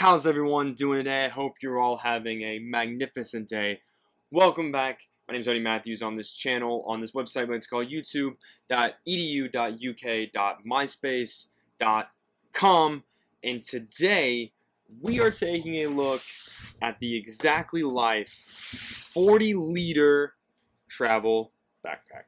How's everyone doing today? I hope you're all having a magnificent day. Welcome back. My name is Odie Matthews on this channel, on this website, let's call youtube.edu.uk.myspace.com, and today we are taking a look at the Xactly Life 40-liter travel backpack.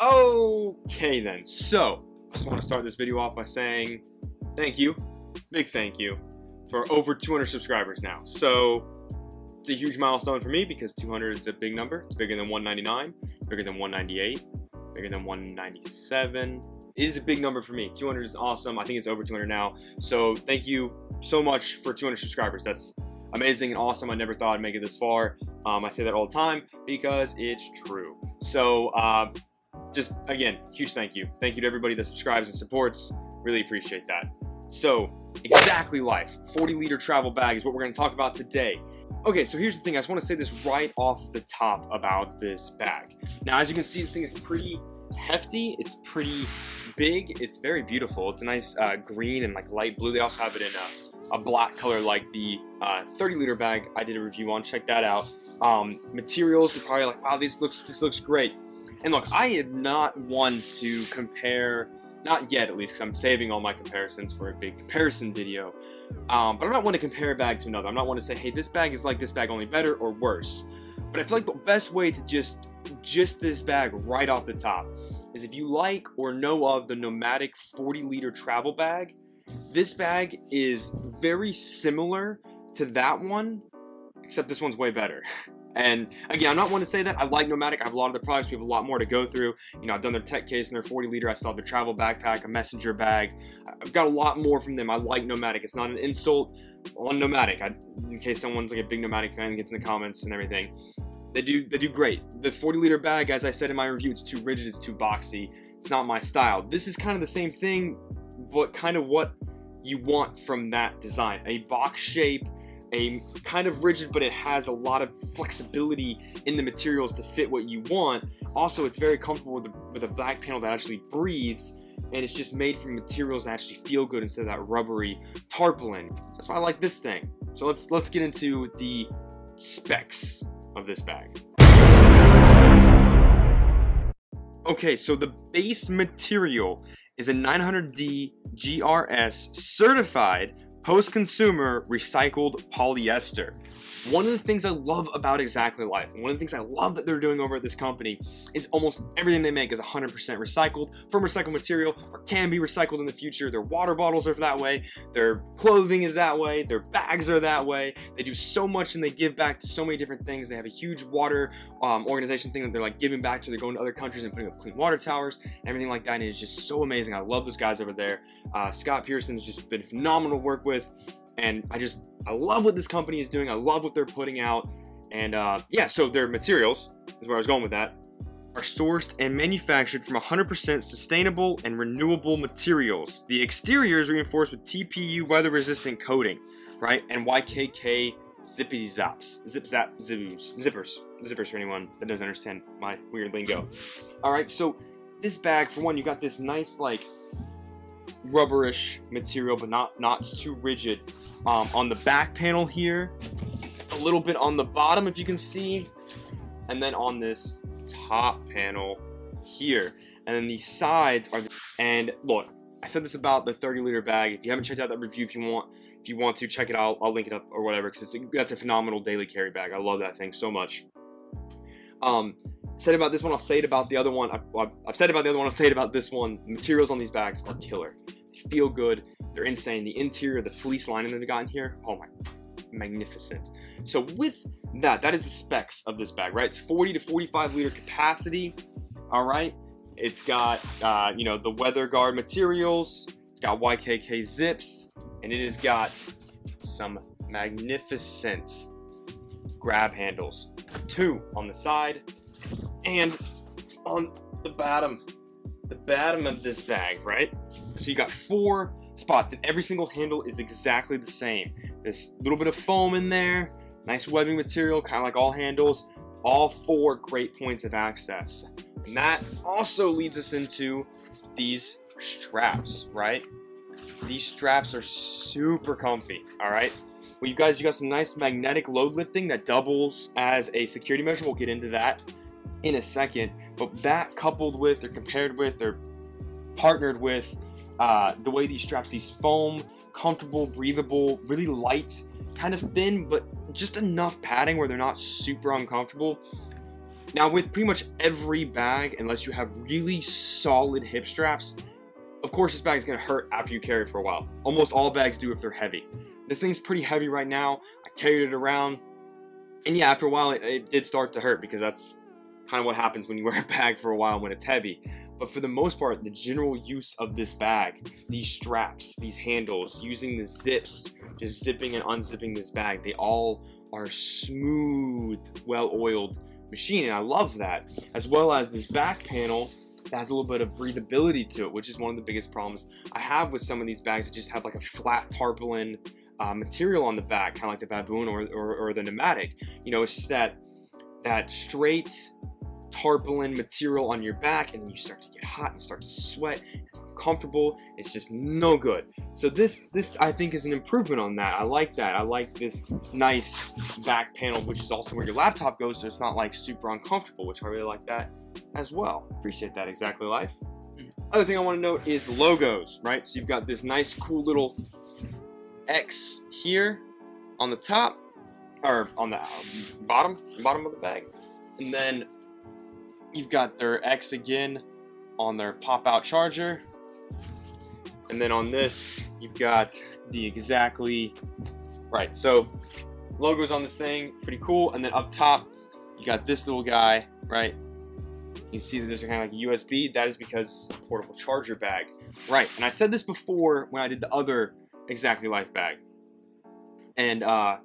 Okay then, so I just want to start this video off by saying thank you, big thank you, for over 200 subscribers now. So it's a huge milestone for me because 200 is a big number. It's bigger than 199, bigger than 198, bigger than 197. It is a big number for me. 200 is awesome. I think it's over 200 now. So thank you so much for 200 subscribers. That's amazing and awesome. I never thought I'd make it this far. I say that all the time because it's true. So just again, huge thank you. Thank you to everybody that subscribes and supports. Really appreciate that. So, Xactly Life 40-liter travel bag is what we're going to talk about today. Okay, so here's the thing. I just want to say this right off the top about this bag. Now, as you can see, this thing is pretty hefty. It's pretty big. It's very beautiful. It's a nice green and like light blue. They also have it in a black color like the 30-liter bag I did a review on. Check that out. Materials are probably like, wow, this looks great. And look, I am not one to compare, not yet at least, because I'm saving all my comparisons for a big comparison video. But I'm not one to compare a bag to another. I'm not one to say, hey, this bag is like this bag, only better or worse. But I feel like the best way to just this bag right off the top is if you like or know of the Nomatic 40-liter travel bag, this bag is very similar to that one, except this one's way better. And again, I'm not one to say that. I like Nomatic. I have a lot of the products. We have a lot more to go through. You know, I've done their tech case and their 40-liter. I still have their travel backpack, a messenger bag. I've got a lot more from them. I like Nomatic. It's not an insult on Nomatic. In case someone's like a big Nomatic fan, gets in the comments and everything. They do great. The 40-liter bag, as I said in my review, it's too rigid. It's too boxy. It's not my style. This is kind of the same thing, but kind of what you want from that design. A box shape. A kind of rigid, but it has a lot of flexibility in the materials to fit what you want. Also, it's very comfortable with a back panel that actually breathes, and it's just made from materials that actually feel good instead of that rubbery tarpaulin. That's why I like this thing. So let's get into the specs of this bag. Okay, so the base material is a 900D GRS certified post-consumer recycled polyester. One of the things I love about Xactly Life, and one of the things I love that they're doing over at this company, is almost everything they make is 100% recycled from recycled material or can be recycled in the future. Their water bottles are that way. Their clothing is that way. Their bags are that way. They do so much and they give back to so many different things. They have a huge water organization thing that they're like giving back to. They're going to other countries and putting up clean water towers and everything like that. And it's just so amazing. I love those guys over there. Scott Pearson has just been phenomenal work with. And I love what this company is doing. I love what they're putting out. And yeah, so their materials, is where I was going with that, are sourced and manufactured from 100% sustainable and renewable materials. The exterior is reinforced with TPU weather-resistant coating, right? And YKK zippers for anyone that doesn't understand my weird lingo. All right, so this bag, for one, you got this nice, like, rubberish material, but not too rigid. On the back panel here, a little bit on the bottom if you can see, and then on this top panel here, and then the sides are. And look, I said this about the 30-liter bag. If you haven't checked out that review, if you want to check it out, I'll link it up or whatever, because that's a phenomenal daily carry bag. I love that thing so much. Said about this one, I'll say it about the other one. I've said about the other one, I'll say it about this one. The materials on these bags are killer. They feel good. They're insane. The interior, the fleece lining that they got in here, oh my, magnificent. So with that, that is the specs of this bag, right? It's 40 to 45 liter capacity, all right? It's got, you know, the weather guard materials. It's got YKK zips, and it has got some magnificent grab handles. 2 on the side, and on the bottom of this bag, right? So you got 4 spots, and every single handle is exactly the same. This little bit of foam in there, nice webbing material, kind of like all handles. All 4 great points of access. And that also leads us into these straps, right? These straps are super comfy, all right? Well, you got some nice magnetic load lifting that doubles as a security measure. We'll get into that in a second. But that coupled with, or compared with, or partnered with the way these straps, these foam, comfortable, breathable, really light, kind of thin, but just enough padding where they're not super uncomfortable. Now, with pretty much every bag, unless you have really solid hip straps, of course this bag is going to hurt after you carry it for a while. Almost all bags do if they're heavy. This thing's pretty heavy right now. I carried it around, and yeah, after a while it did start to hurt, because that's kind of what happens when you wear a bag for a while when it's heavy. But for the most part, the general use of this bag, these straps, these handles, using the zips, just zipping and unzipping this bag, they all are smooth, well-oiled machine, and I love that. As well as this back panel that has a little bit of breathability to it, which is one of the biggest problems I have with some of these bags that just have like a flat tarpaulin material on the back, kind of like the Baboon or the Nomatic. You know, it's just that straight tarpaulin material on your back, and then you start to get hot and start to sweat. It's uncomfortable. It's just no good. So this I think is an improvement on that. I like that. I like this nice back panel, which is also where your laptop goes, so it's not like super uncomfortable, which I really like that as well. Appreciate that, Xactly Life. Other thing I want to note is logos, right? So you've got this nice cool little X here on the top, or on the bottom of the bag, and then you've got their X again on their pop-out charger, and then on this you've got the Xactly, right? So logos on this thing, pretty cool. And then up top you got this little guy, right? You see that there's kind of like a USB. That is because it's a portable charger bag, right? And I said this before when I did the other Xactly Life bag, and I'll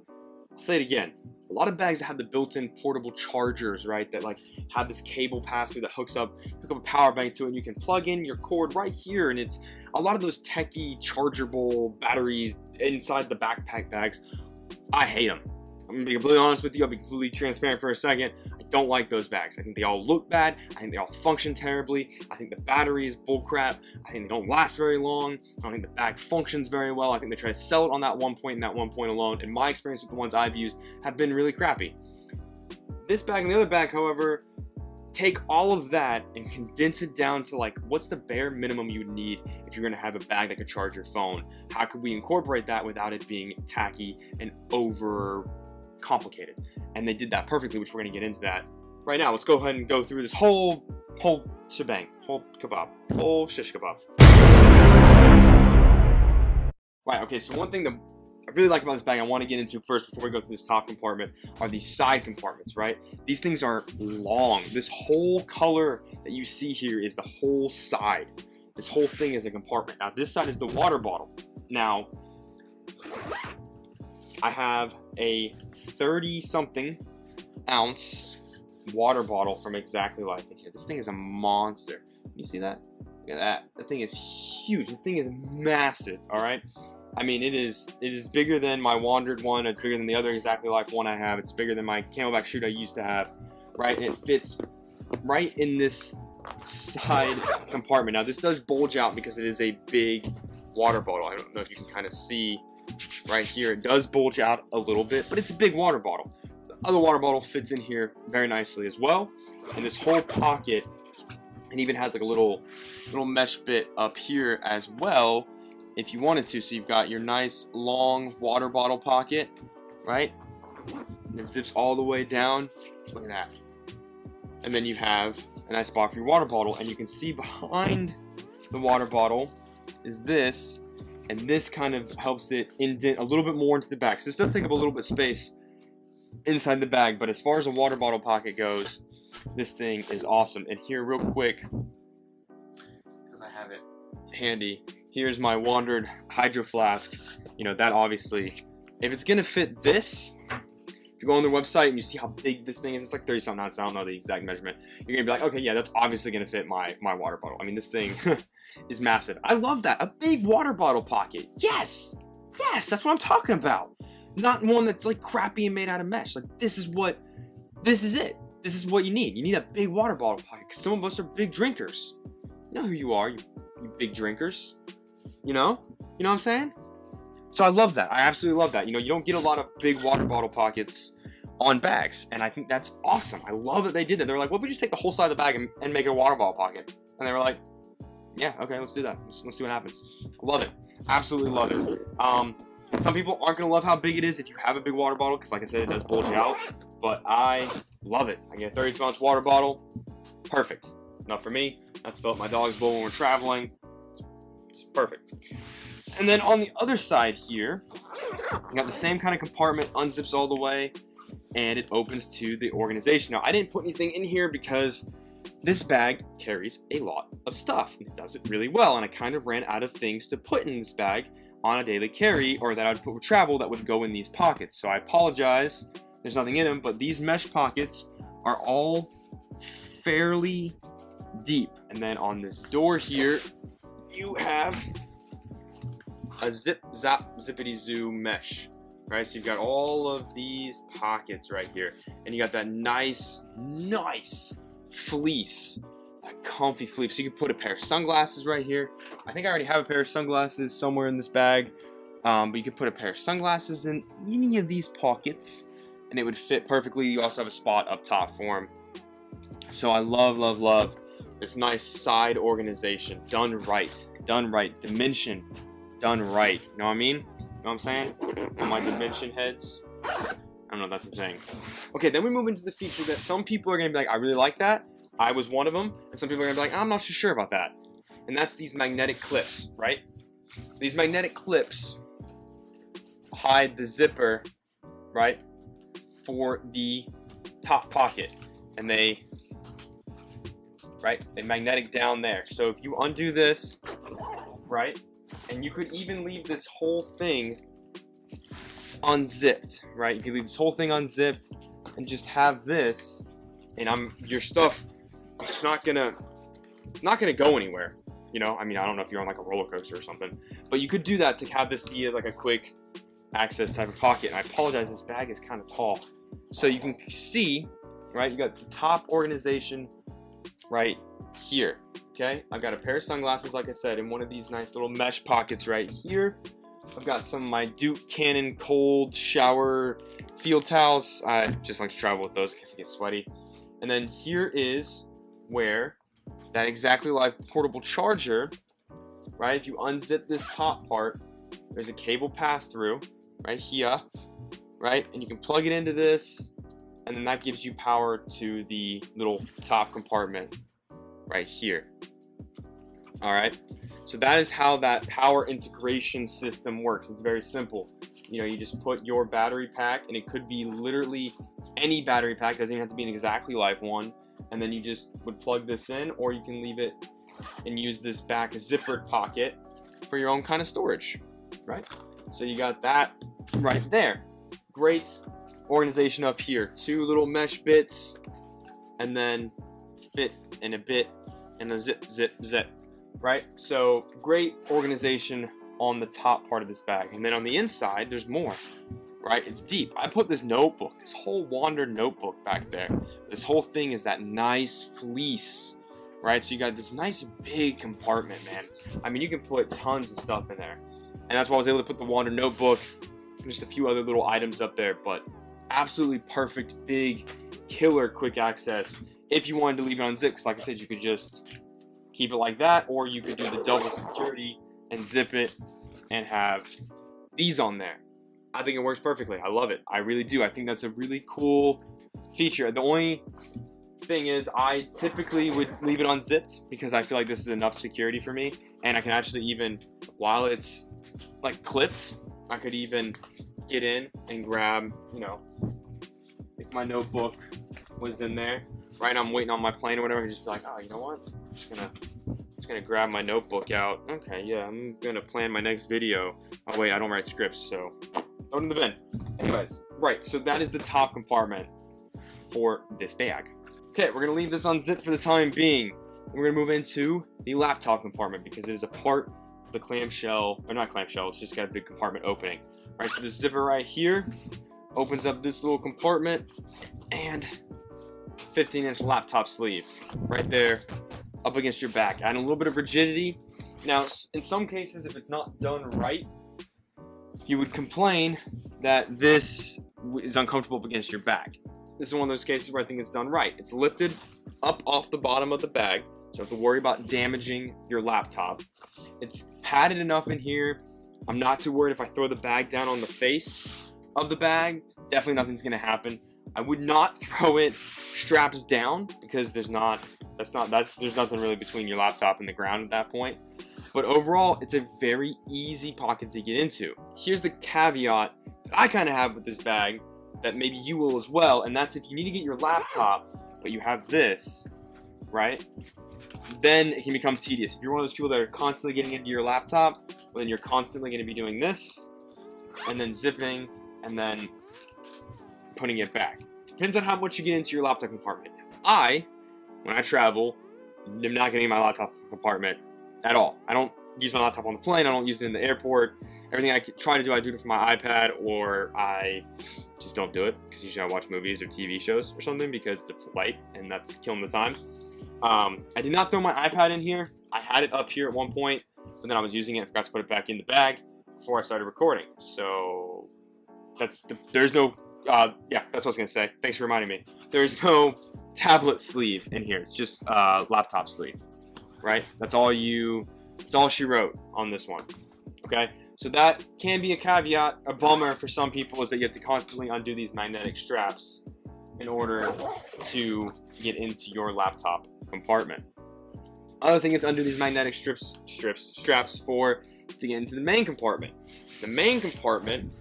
say it again. A lot of bags that have the built-in portable chargers, right, that like have this cable pass through that hook up a power bank to it, and you can plug in your cord right here, and it's a lot of those techie chargeable batteries inside the backpack bags. I hate them. I'm gonna be completely honest with you. I'll be completely transparent for a second. I don't like those bags. I think they all look bad. I think they all function terribly. I think the battery is bullcrap. I think they don't last very long. I don't think the bag functions very well. I think they try to sell it on that one point and that one point alone. And my experience with the ones I've used have been really crappy. This bag and the other bag, however, take all of that and condense it down to like, what's the bare minimum you would need if you're gonna have a bag that could charge your phone? How could we incorporate that without it being tacky and over complicated? And they did that perfectly, which we're going to get into that right now. Let's go ahead and go through this whole shebang, whole shish kebab. Right, okay, so one thing that I really like about this bag, I want to get into first before we go through this top compartment, are these side compartments, right? These things are long. This whole color that you see here is the whole side. This whole thing is a compartment. Now, this side is the water bottle. Now, I have a 30-something ounce water bottle from Xactly Life in here. This thing is a monster. You see that? Look at that. That thing is huge. This thing is massive, all right? I mean, it is bigger than my Wandrd one. It's bigger than the other Xactly Life one I have. It's bigger than my Camelback chute I used to have, right? And it fits right in this side compartment. Now, this does bulge out because it is a big water bottle. I don't know if you can kind of see right here, it does bulge out a little bit, but it's a big water bottle. The other water bottle fits in here very nicely as well, and this whole pocket, and even has like a little mesh bit up here as well if you wanted to. So you've got your nice long water bottle pocket, right? And it zips all the way down. Look at that. And then you have a nice spot for your water bottle, and you can see behind the water bottle is this. And this kind of helps it indent a little bit more into the back. So this does take up a little bit of space inside the bag, but as far as a water bottle pocket goes, this thing is awesome. And here real quick, because I have it handy, here's my Wandrd Hydro Flask. You know, that obviously If it's gonna fit this, if you go on their website and you see how big this thing is, it's like 30-something ounces, I don't know the exact measurement. You're gonna be like, okay, yeah, that's obviously gonna fit my water bottle. I mean, this thing is massive. I love that, a big water bottle pocket. Yes, yes, that's what I'm talking about. Not one that's like crappy and made out of mesh. Like this is it. This is what you need. You need a big water bottle pocket because some of us are big drinkers. You know who you are, you big drinkers. You know what I'm saying? So I love that. I absolutely love that. You know, you don't get a lot of big water bottle pockets on bags. And I think that's awesome. I love that they did that. They were like, what if we just take the whole side of the bag and make a water bottle pocket? And they were like, yeah, okay, let's do that. Let's see what happens. Love it. Absolutely love it. Some people aren't going to love how big it is if you have a big water bottle, because like I said, it does bulge out. But I love it. I get a 32-ounce water bottle. Perfect. Not for me. Not to fill up my dog's bowl when we're traveling. It's perfect. And then on the other side here, you got the same kind of compartment, unzips all the way, and it opens to the organization. Now, I didn't put anything in here because this bag carries a lot of stuff. It does it really well, and I kind of ran out of things to put in this bag on a daily carry or that I would put with travel that would go in these pockets. So I apologize. There's nothing in them, but these mesh pockets are all fairly deep. And then on this door here, you have a zip zap zippity zoo mesh, right? So you've got all of these pockets right here, and you got that nice fleece, that comfy fleece. So you can put a pair of sunglasses right here. I think I already have a pair of sunglasses somewhere in this bag, but you could put a pair of sunglasses in any of these pockets and it would fit perfectly. You also have a spot up top for them. So I love this nice side organization, done right, dimension done right. You know what I mean? You know what I'm saying? On my dimension heads. I don't know if that's the thing. Okay, then we move into the feature that some people are going to be like, I really like that. I was one of them. And some people are going to be like, I'm not so sure about that. And that's these magnetic clips, right? These magnetic clips hide the zipper, right, for the top pocket. And they, right, they magnetic down there. So if you undo this, right, and you could even leave this whole thing unzipped, right? You could leave this whole thing unzipped and just have this, and your stuff, it's not gonna go anywhere. You know, I mean, I don't know if you're on like a roller coaster or something, but you could do that to have this be like a quick access type of pocket. And I apologize, this bag is kind of tall. So you can see, right, you got the top organization right here. Okay, I've got a pair of sunglasses, like I said, in one of these nice little mesh pockets right here. I've got some of my Duke Cannon cold shower field towels. I just like to travel with those in case I get sweaty. And then here is where that Xactly Life portable charger, right? If you unzip this top part, there's a cable pass through right here, right? And you can plug it into this, and then that gives you power to the little top compartment right here. All right, so that is how that power integration system works. It's very simple. You know, you just put your battery pack, and it could be literally any battery pack, it doesn't even have to be an Xactly Life one, and then you just would plug this in, or you can leave it and use this back zippered pocket for your own kind of storage, right? So you got that right there. Great organization up here. Two little mesh bits, and then bit and a bit and a zip zip zip, right? So great organization on the top part of this bag. And then on the inside, there's more, right? It's deep. I put this notebook, this whole Wandrd notebook back there. This whole thing is that nice fleece, right? So you got this nice big compartment, man. I mean, you can put tons of stuff in there, and that's why I was able to put the Wandrd notebook and just a few other little items up there. But absolutely perfect, big killer quick access. If you wanted to leave it unzipped, because like I said, you could just keep it like that, or you could do the double security and zip it and have these on there. I think it works perfectly. I love it. I really do. I think that's a really cool feature. The only thing is, I typically would leave it unzipped because I feel like this is enough security for me, and I can actually, even while it's like clipped, I could even get in and grab, you know, if my notebook was in there, right, I'm waiting on my plane or whatever, I just be like, oh, you know what, I'm just gonna grab my notebook out. Okay, yeah, I'm gonna plan my next video. Oh wait, I don't write scripts, so Throw it in the bin. Anyways, right, so that is the top compartment for this bag. Okay, we're gonna leave this unzipped for the time being. We're gonna move into the laptop compartment because it is a part of the clamshell, or not clamshell, it's just got a big compartment opening. All right, so this zipper right here opens up this little compartment and 15-inch laptop sleeve right there up against your back. Add a little bit of rigidity. Now, in some cases, if it's not done right, you would complain that this is uncomfortable up against your back. This is one of those cases where I think it's done right. It's lifted up off the bottom of the bag, so you don't have to worry about damaging your laptop. It's padded enough in here. I'm not too worried if I throw the bag down on the face of the bag. Definitely nothing's gonna happen. I would not throw it straps down because there's nothing really between your laptop and the ground at that point. But overall, it's a very easy pocket to get into. Here's the caveat that I kind of have with this bag that maybe you will as well, and that's if you need to get your laptop, but you have this, right? Then it can become tedious. If you're one of those people that are constantly getting into your laptop, well, then you're constantly gonna be doing this, and then zipping, and then putting it back. Depends on how much you get into your laptop compartment. When I travel, I'm not getting my laptop compartment at all. I don't use my laptop on the plane. I don't use it in the airport. Everything I try to do, I do it from my iPad, or I just don't do it because usually I watch movies or TV shows or something because it's a flight and that's killing the time. I did not throw my iPad in here. I had it up here at one point, but then I was using it. I forgot to put it back in the bag before I started recording. So that's what I was gonna say. Thanks for reminding me. There's no tablet sleeve in here. It's just laptop sleeve, right? That's all she wrote on this one. Okay, so that can be a caveat, a bummer for some people, is that you have to constantly undo these magnetic straps in order to get into your laptop compartment. Other thing you have to undo these magnetic straps for is to get into the main compartment. The main compartment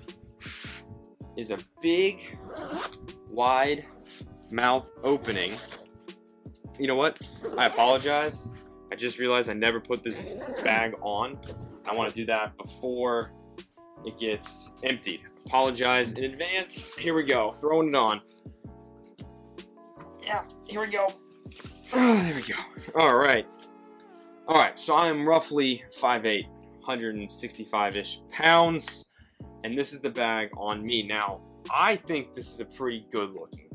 is a big, wide mouth opening. You know what? I apologize. I just realized I never put this bag on. I want to do that before it gets emptied. Apologize in advance. Here we go. Throwing it on. Yeah, here we go. Oh, there we go. All right. All right, so I am roughly 5'8", 165-ish pounds. And this is the bag on me. Now, I think this is a pretty good looking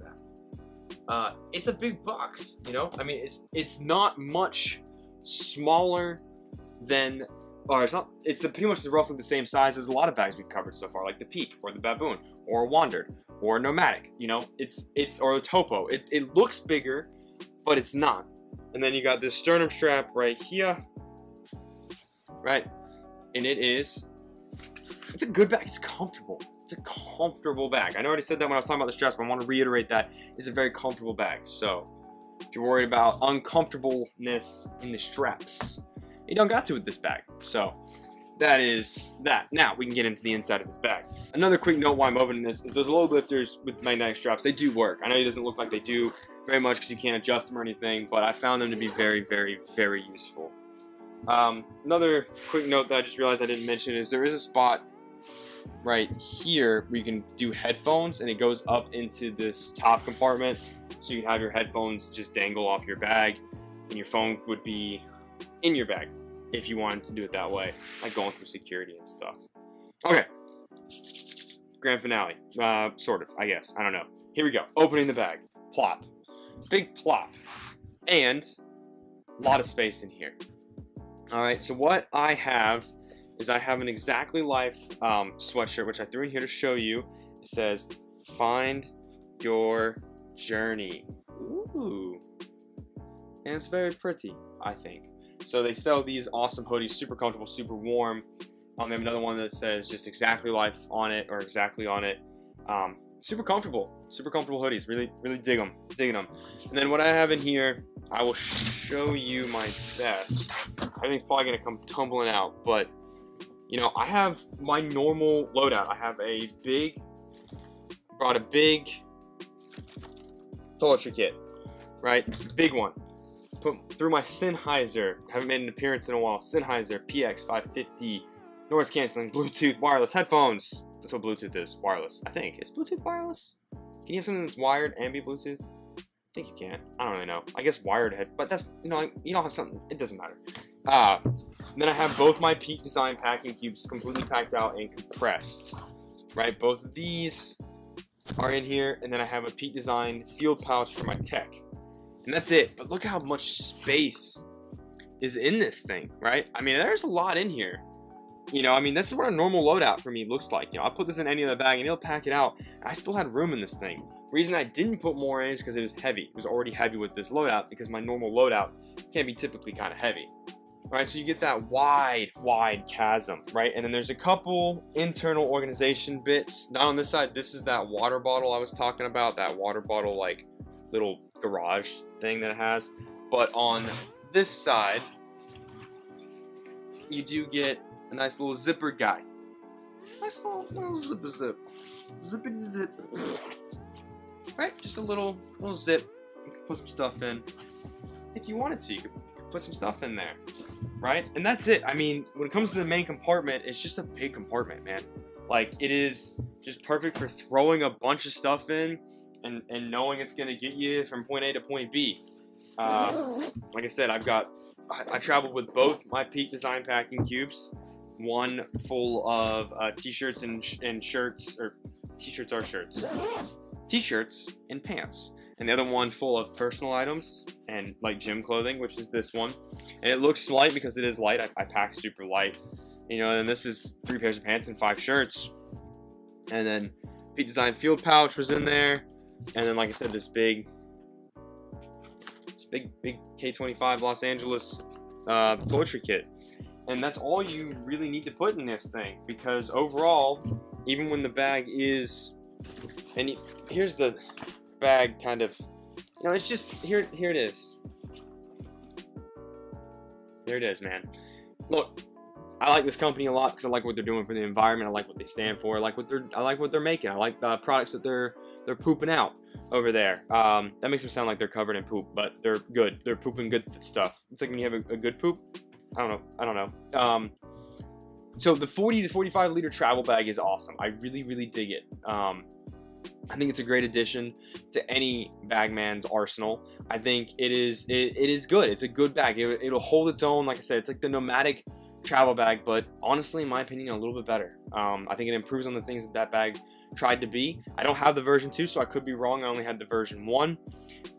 bag. It's a big box, you know? I mean, it's not much smaller than, or it's not, it's pretty much roughly the same size as a lot of bags we've covered so far, like the Peak or the Baboon or Wandrd or Nomatic, you know? It's or the Topo. It looks bigger, but it's not. And then you got this sternum strap right here, right? And it's a good bag. It's comfortable. It's a comfortable bag. I know I already said that when I was talking about the straps, but I want to reiterate that it's a very comfortable bag. So if you're worried about uncomfortableness in the straps, you don't got to with this bag. So that is that. Now we can get into the inside of this bag. Another quick note why I'm opening this is those load lifters with magnetic straps, they do work. I know it doesn't look like they do very much because you can't adjust them or anything, but I found them to be very, very, very useful. Another quick note that I just realized I didn't mention is there is a spot right here where you can do headphones, and it goes up into this top compartment, so you can have your headphones just dangle off your bag and your phone would be in your bag if you wanted to do it that way, like going through security and stuff. Okay, grand finale, sort of, I guess, I don't know. Here we go, opening the bag. Plop, big plop, and a lot of space in here. All right, so what I have is I have an Xactly Life sweatshirt, which I threw in here to show you. It says, "Find Your Journey." Ooh. And it's very pretty, I think. So they sell these awesome hoodies, super comfortable, super warm. They have another one that says just Xactly Life on it, or Xactly on it. Super comfortable hoodies. Really, really dig them, digging them. And then what I have in here, I will show you my desk. Everything's probably gonna come tumbling out, but you know, I have my normal loadout. I have a big, brought a big toiletry kit, right? Big one. Put through my Sennheiser, haven't made an appearance in a while, Sennheiser PXC 550, noise canceling, Bluetooth wireless headphones. That's what Bluetooth is. Wireless, I think. Is Bluetooth wireless? Can you have something that's wired and be Bluetooth? I think you can. I don't really know. I guess wired head, but that's, you know, like, you don't have something. It doesn't matter. Then I have both my Peak Design packing cubes completely packed out and compressed. Right, both of these are in here, and then I have a Peak Design field pouch for my tech. And that's it. But look how much space is in this thing, right? I mean, there's a lot in here. You know, I mean, this is what a normal loadout for me looks like. You know, I put this in any other bag and it'll pack it out. I still had room in this thing. The reason I didn't put more in is because it was heavy. It was already heavy with this loadout, because my normal loadout can be typically kind of heavy. All right, so you get that wide chasm, right? And then there's a couple internal organization bits. Not on this side. This is that water bottle I was talking about, that water bottle, like, little garage thing that it has. But on this side, you do get a nice little zipper guy. Nice little zip. Zippity zip. Right? Just a little zip. You can put some stuff in. If you wanted to, you could put some stuff in there. Right? And that's it. I mean, when it comes to the main compartment, it's just a big compartment, man. Like, it is just perfect for throwing a bunch of stuff in and knowing it's going to get you from point A to point B. Like I said, I traveled with both my Peak Design packing cubes. One full of t-shirts and shirts, or t-shirts are shirts. T-shirts and pants. And the other one full of personal items and like gym clothing, which is this one. And it looks light because it is light. I pack super light, you know. And this is 3 pairs of pants and 5 shirts. And then Peak Design field pouch was in there. And then, like I said, this big K25 Los Angeles poetry kit. And that's all you really need to put in this thing, because overall, even when the bag is, and here's the bag, kind of, you know, it's just here it is. There it is, man. Look, I like this company a lot because I like what they're doing for the environment. I like what they stand for. I like what they're making. I like the products that they're pooping out over there. That makes them sound like they're covered in poop, but they're good. They're pooping good stuff. It's like when you have a good poop. I don't know. So the 40 to 45 liter travel bag is awesome. I really dig it. I think it's a great addition to any bagman's arsenal. I think it is good. It's a good bag. It'll hold its own. Like I said, it's like the Nomatic travel bag, but honestly, in my opinion, a little bit better. I think it improves on the things that bag tried to be. I don't have the version 2, so I could be wrong. I only had the version 1.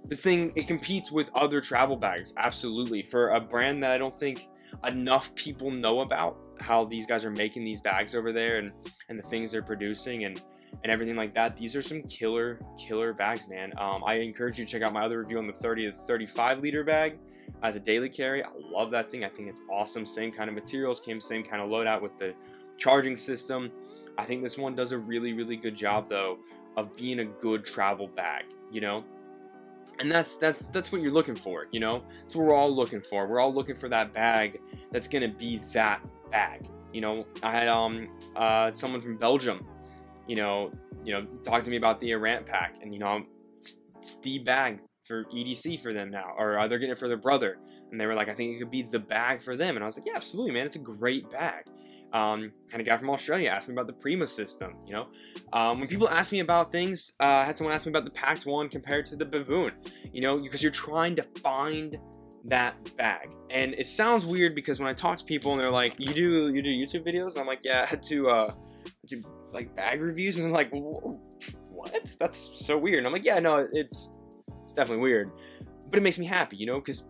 This thing, it competes with other travel bags, absolutely, for a brand that I don't think enough people know about, how these guys are making these bags over there and the things they're producing and everything like that. These are some killer bags, man. I encourage you to check out my other review on the 30 to 35 liter bag as a daily carry. I love that thing. I think it's awesome. Same kind of materials, came same kind of loadout with the charging system. I think this one does a really good job, though, of being a good travel bag, you know. And that's what you're looking for, you know. That's what we're all looking for. We're all looking for that bag that's gonna be that bag, you know. I had someone from Belgium, you know, talk to me about the Arant pack, and you know, it's the bag for EDC for them now, or they're getting it for their brother, and they were like, I think it could be the bag for them. And I was like, yeah, absolutely, man, it's a great bag. And a guy from Australia asked me about the Prima system, you know. When people ask me about things, I had someone ask me about the Pact One compared to the Baboon, you know, because you're trying to find that bag. And it sounds weird because when I talk to people and they're like, you do YouTube videos? And I'm like, yeah, I had to do like bag reviews. And they're like, what? That's so weird. And I'm like, yeah, no, it's definitely weird, but it makes me happy, you know, because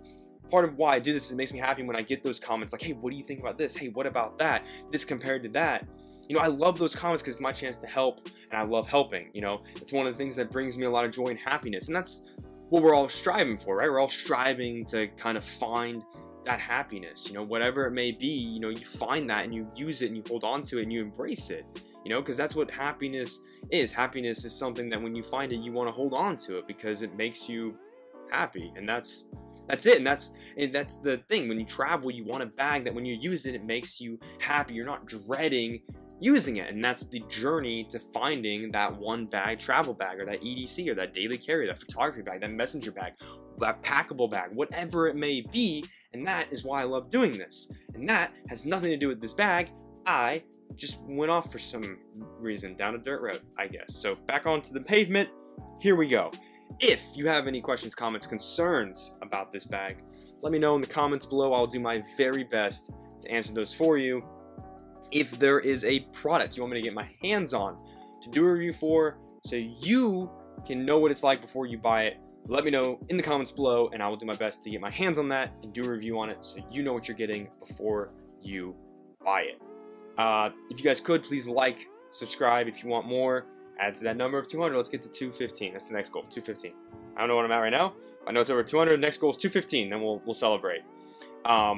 part of why I do this is it makes me happy when I get those comments like, hey, what do you think about this? Hey, what about that? This compared to that? You know, I love those comments because it's my chance to help, and I love helping, you know. It's one of the things that brings me a lot of joy and happiness, and that's what we're all striving for, right? We're all striving to kind of find that happiness, you know, whatever it may be. You know, you find that and you use it and you hold on to it and you embrace it, you know, because that's what happiness is. Happiness is something that when you find it, you want to hold on to it because it makes you happy. And that's it. And that's the thing. When you travel, you want a bag that when you use it, it makes you happy. You're not dreading using it. And that's the journey to finding that one bag, travel bag, or that EDC, or that daily carry, that photography bag, that messenger bag, that packable bag, whatever it may be. And that is why I love doing this. And that has nothing to do with this bag. I just went off for some reason down a dirt road, I guess. So back onto the pavement, here we go. If you have any questions, comments, concerns about this bag, let me know in the comments below. I'll do my very best to answer those for you. If there is a product you want me to get my hands on to do a review for so you can know what it's like before you buy it, let me know in the comments below and I will do my best to get my hands on that and do a review on it so you know what you're getting before you buy it. If you guys could, please like, subscribe if you want more. Add to that number of 200. Let's get to 215. That's the next goal, 215. I don't know what I'm at right now. I know it's over 200. Next goal is 215. Then we'll celebrate. A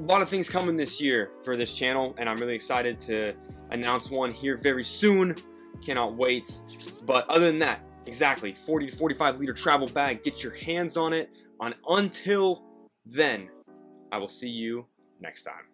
lot of things coming this year for this channel, and I'm really excited to announce one here very soon. Cannot wait. But other than that, exactly 40 to 45 liter travel bag. Get your hands on it. Until then, I will see you next time.